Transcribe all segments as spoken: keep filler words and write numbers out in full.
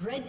Red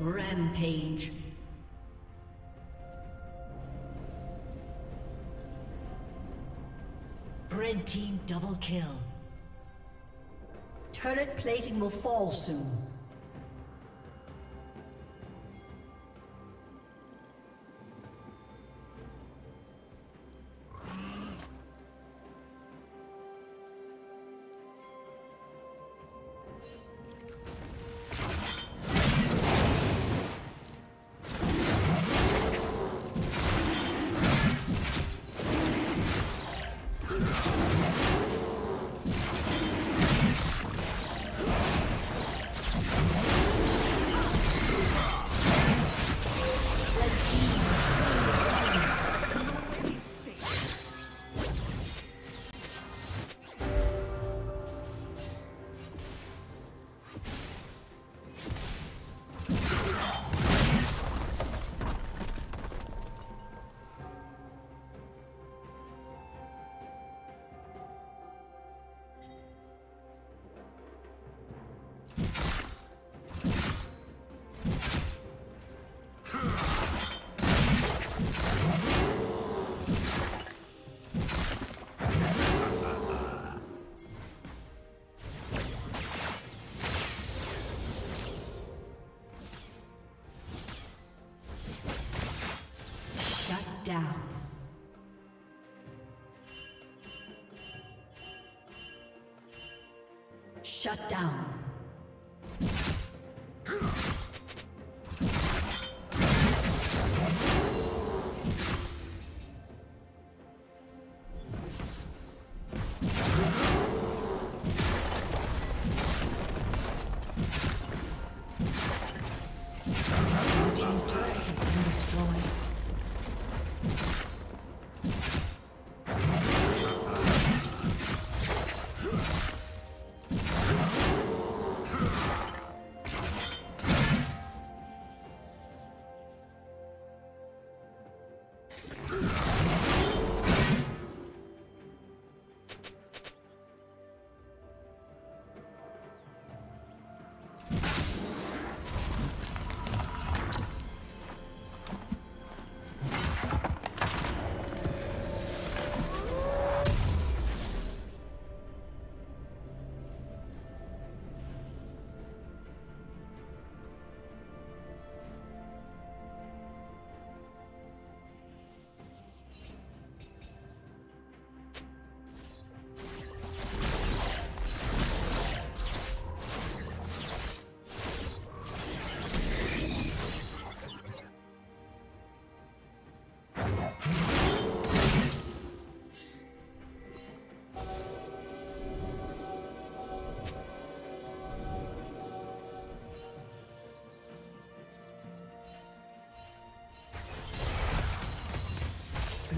Rampage. Red team double kill. Turret plating will fall soon. Down. Shut down. Blue team's turret has been destroyed.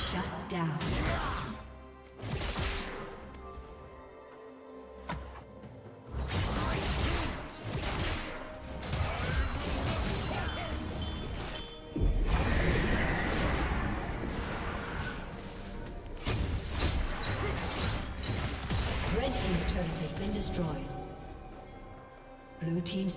Shut down. Red team's turret has been destroyed. Blue team's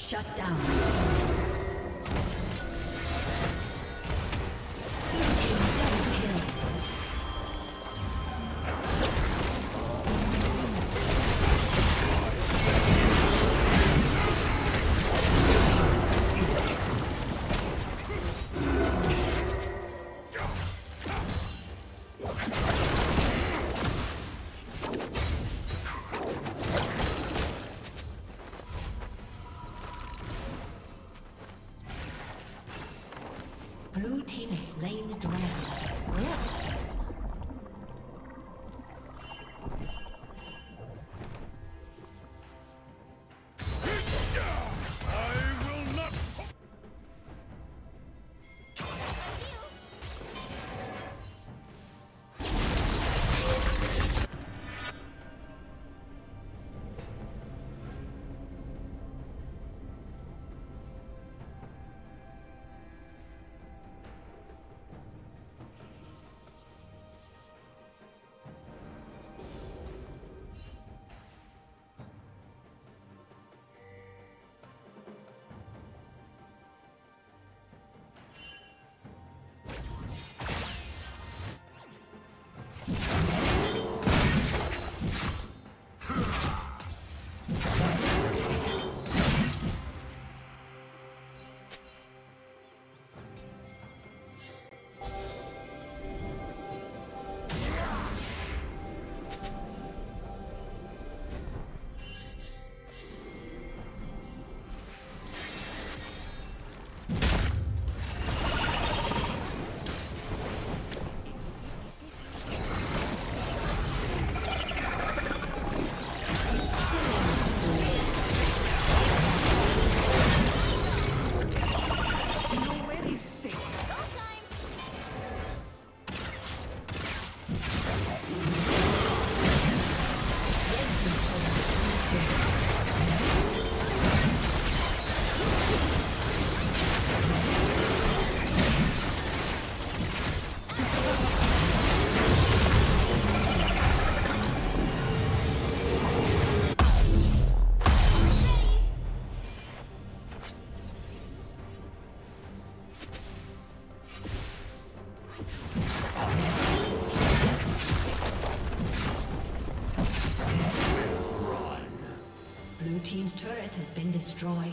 Shut down. Blue team has slain the dragon. Yeah. Team's turret has been destroyed.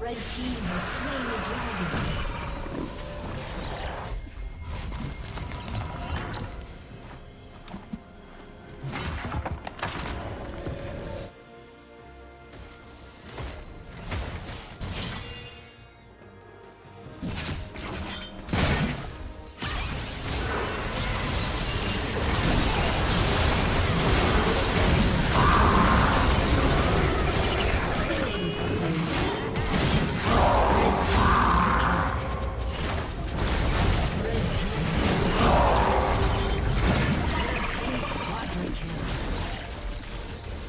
Red team has slain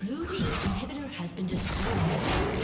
Blue team's inhibitor has been destroyed.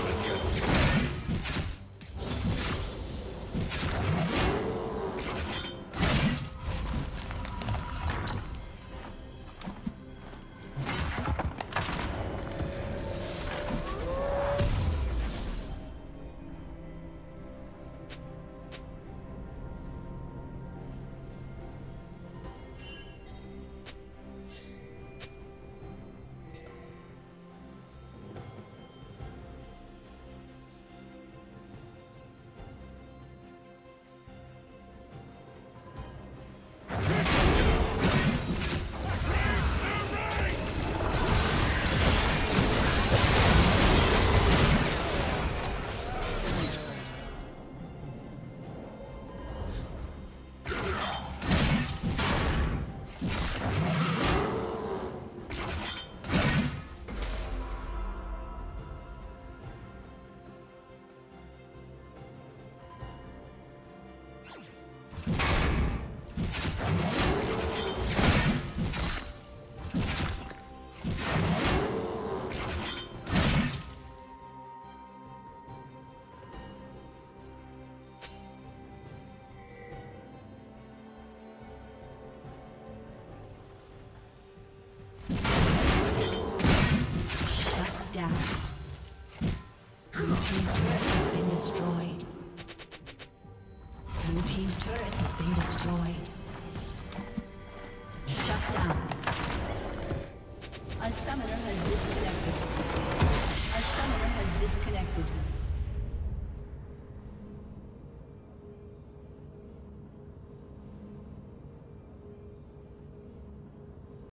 Blue team's turret has been destroyed.